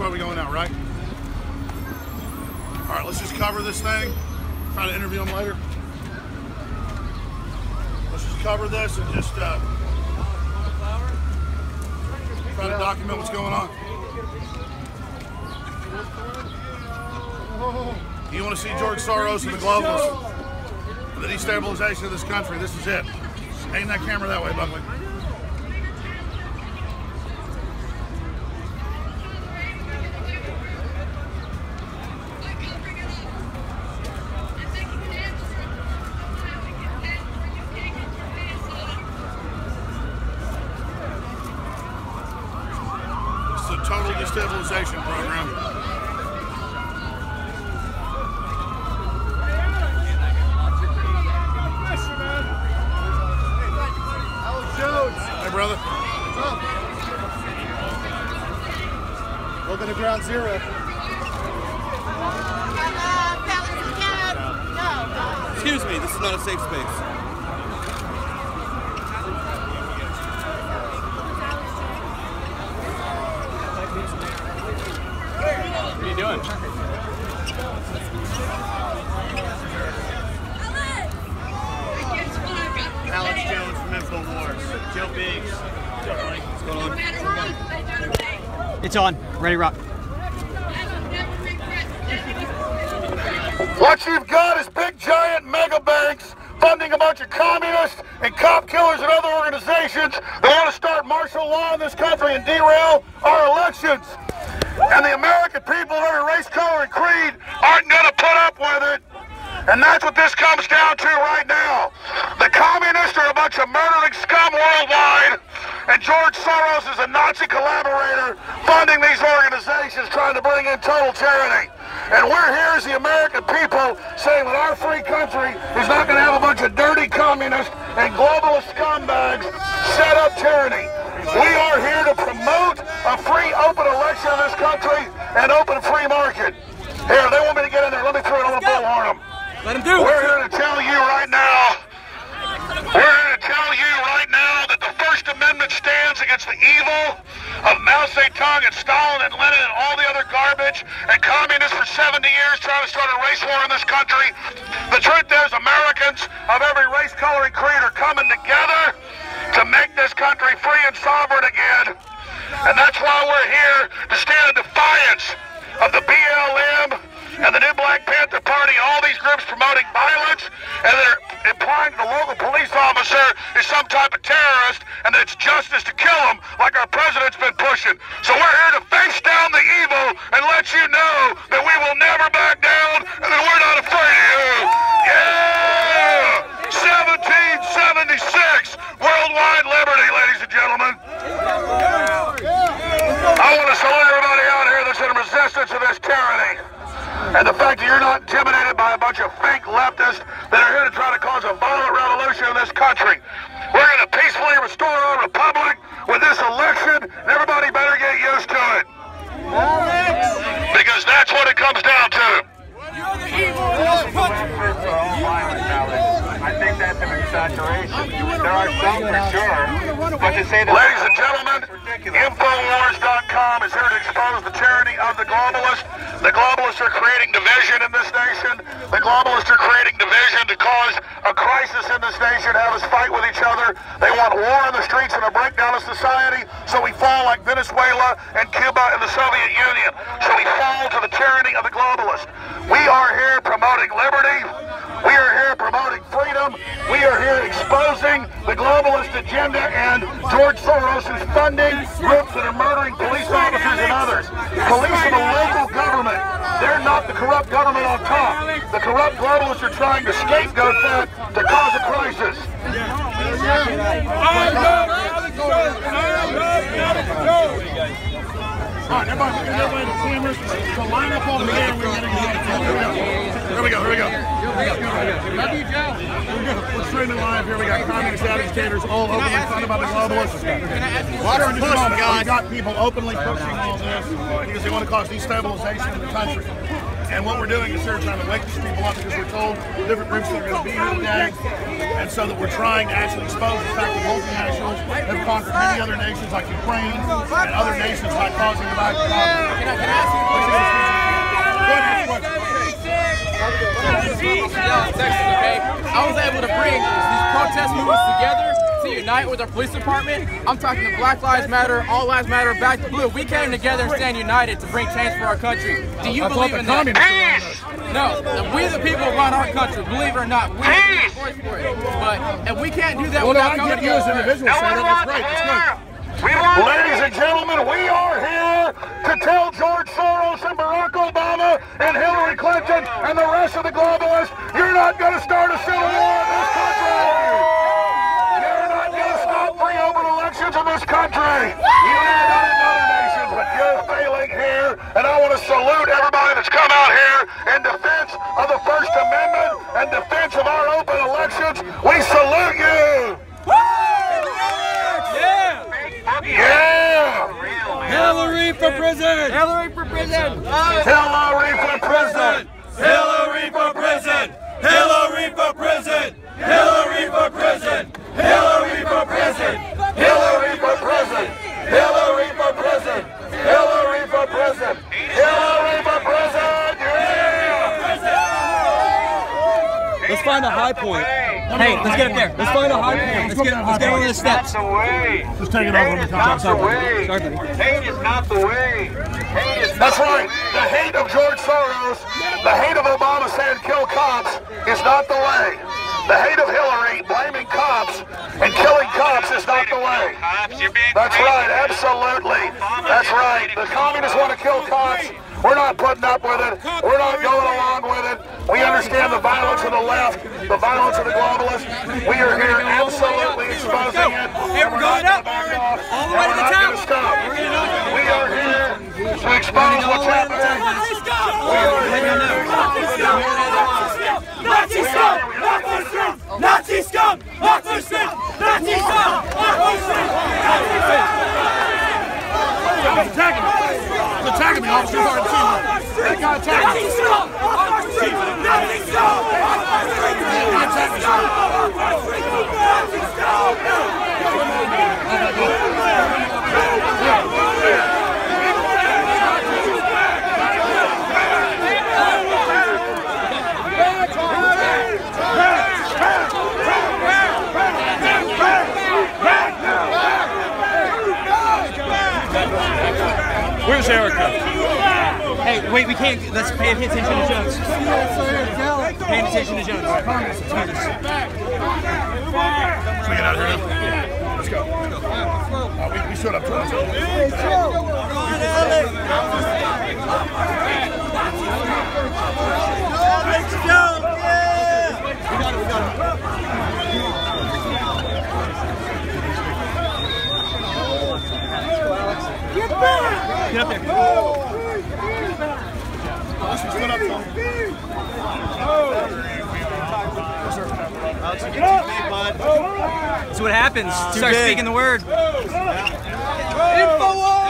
way we're going now, right? All right, let's just cover this thing. Try to interview him later. Let's just cover this and just try to document what's going on. You want to see George Soros and the globalists, the destabilization of this country. This is it. Aim that camera that way, Buckley. Stabilization program. Alex Jones. Hey, brother. What's up? Welcome to Ground Zero. Excuse me, this is not a safe space. It's on. Ready, rock. What you've got is big, giant mega banks funding a bunch of communists and cop killers and other organizations. They want to start martial law in this country and derail our elections. And the American people of every race, color, and creed aren't going to put up with it. And that's what this comes down to right now. The communists are a bunch of murdering scum worldwide. And George Soros is a Nazi collaborator funding these organizations trying to bring in total tyranny. And we're here as the American people saying that our free country is not going to have a bunch of dirty communists and globalist scumbags set up tyranny. We are here to promote a free, open election in this country and open free market. Here, they want me to get in there. Let me throw another bullhorn on them. Let them do it. We're here to tell you right now. We're here to tell you right now that the First Amendment stands against the evil of Mao Zedong and Stalin and Lenin and all the other garbage and communists for 70 years trying to start a race war in this country. The truth is, Americans of every race, color, and creed are coming together to make this country free and sovereign again. And that's why we're here to stand in defiance of the BLM and the new Black Panther Party, all these groups promoting violence, and they're implying the local police officer is some type of terrorist and that it's justice to kill him like our president's been pushing. So we're here to face down the evil and let you know that we will never back down and that we're not afraid of you. Yeah! 1776, worldwide liberty, ladies and gentlemen. I want to salute everybody out here that's in resistance to this tyranny. And the fact that you're not intimidated by a bunch of fake leftists that are here to try to cause a violent revolution in this country. We're going to peacefully restore our republic with this election, and everybody better get used to it. Because that's what it comes down to. You're the evil in this country. I think that's an exaggeration. There are some for sure, but to say that... Ladies and gentlemen, Infowars.com is here to expose the tyranny of the globalists. The globalists are creating division in this nation. The globalists are creating division to cause a crisis in this nation, have us fight with each other. They want war in the streets and a breakdown of society, so we fall like Venezuela and Cuba and the Soviet Union. So we fall to the tyranny of the globalists. We are here promoting liberty. We are here promoting freedom. We are here exposing the globalist agenda and George Soros' funding groups that are murdering police officers and others. Police and the local government. They're not the corrupt government on top. The corrupt globalists are trying to scapegoat that to cause a crisis. All right, everybody, we're going to get the cameras. So line up over there. We're going to get the Here we go. Love you, Joe. We're streaming live here. We got communist agitators all over the front about the globalists. Water and push, guys. We got people openly pushing all this because they want to cause destabilization in the country. And what we're doing is we're trying to wake these people up because we're told different groups that are going to be here today. And so that we're trying to actually expose the fact that multinationals have conquered many other nations like Ukraine and other nations by causing the violence. I was able to bring these protest movements together to unite with our police department. I'm talking to Black Lives Matter, All Lives Matter, Back to Blue. We came together and stand united to bring change for our country. Do you believe in that? No, we the people run our country, believe it or not. We have the voice for it. But if we can't do that, well, without coming together. Ladies and gentlemen, we are here to tell George Soros and Barack Obama and Hillary Clinton and the rest of the globalists, you're not going to start a civil war in this country. In this country. You have done in other nations, but you're failing here, and I want to salute everybody that's come out here in defense of the First Amendment and defense of our open elections. We salute you! Woo! Yeah! Yeah! Hillary for prison! Hillary for prison! Hillary for prison! Hillary for prison! Hillary for prison! Hillary for prison! Hillary for prison! Hillary for prison! Hillary for prison! Hillary for prison! Hillary for prison! Yeah! Let's find a high point. Hey, let's get up there. Let's find a high point. Let's get over the steps. Let's take it over. Hate is not the way. Hate is not the way. That's right. The hate of George Soros, the hate of Obama saying kill cops is not the way. The hate of Hillary blaming cops and killing cops is not the way. That's right, absolutely. That's right. The communists want to kill cops. We're not putting up with it. We're not going along with it. We understand the violence of the left, the violence of the globalists. We are here absolutely exposing it. And we're not going to back off. And we're not going to stop. We are here to expose what's happening. We are here to expose what's happening. Nazi scum! Nazi scum! Nazi scum! Nazi scum! Nazi scum! Attacking me! He's attacking me, officer! That guy attacked me! Nazi scum! Nazi scum! Nazi scum! Nazi scum! Nazi scum! Where's Erica? Hey, wait, we can't. Let's pay attention to Jones. Pay attention to Jones. Let's get out of here now. Let's go. We showed up. Let's go. Get up there. So what happens? Start speaking the word. Infowars!